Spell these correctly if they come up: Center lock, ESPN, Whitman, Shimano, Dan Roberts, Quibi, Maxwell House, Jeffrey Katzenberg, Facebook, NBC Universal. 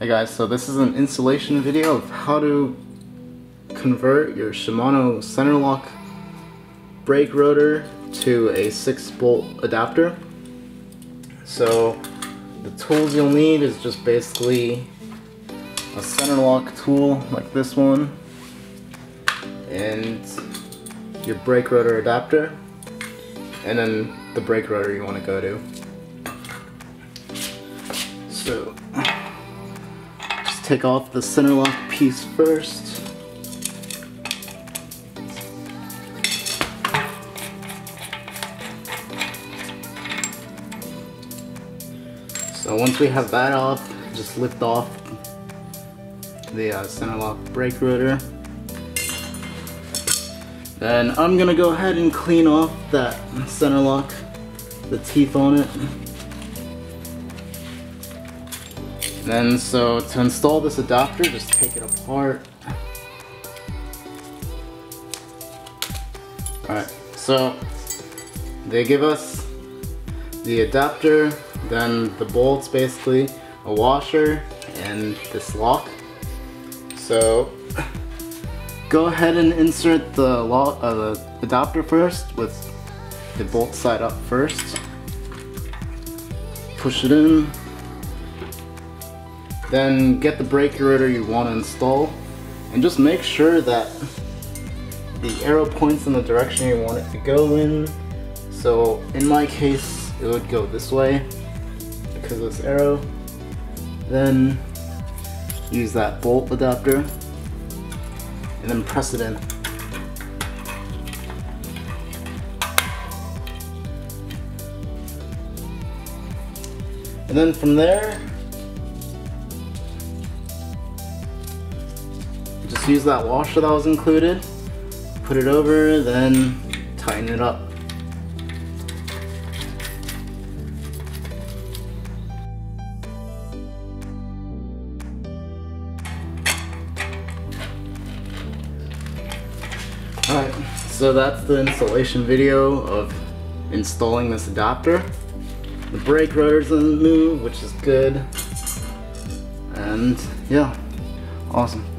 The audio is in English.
Hey guys, so this is an installation video of how to convert your Shimano center lock brake rotor to a 6-bolt adapter. So the tools you'll need is just basically a center lock tool like this one and your brake rotor adapter and then the brake rotor you want to go to. So take off the center lock piece first. So once we have that off, just lift off the center lock brake rotor. Then I'm gonna go ahead and clean off that center lock, the teeth on it. Then, so to install this adapter, just take it apart. Alright, so they give us the adapter, then the bolts basically, a washer, and this lock. So go ahead and insert the lock, the adapter first with the bolt side up first. Push it in. Then get the brake rotor you want to install and just make sure that the arrow points in the direction you want it to go in. So in my case it would go this way because of this arrow. Then use that bolt adapter and then press it in. And then from there just use that washer that was included, put it over, then tighten it up. Alright, so that's the installation video of installing this adapter. The brake rotor's doesn't move, which is good. And yeah, awesome.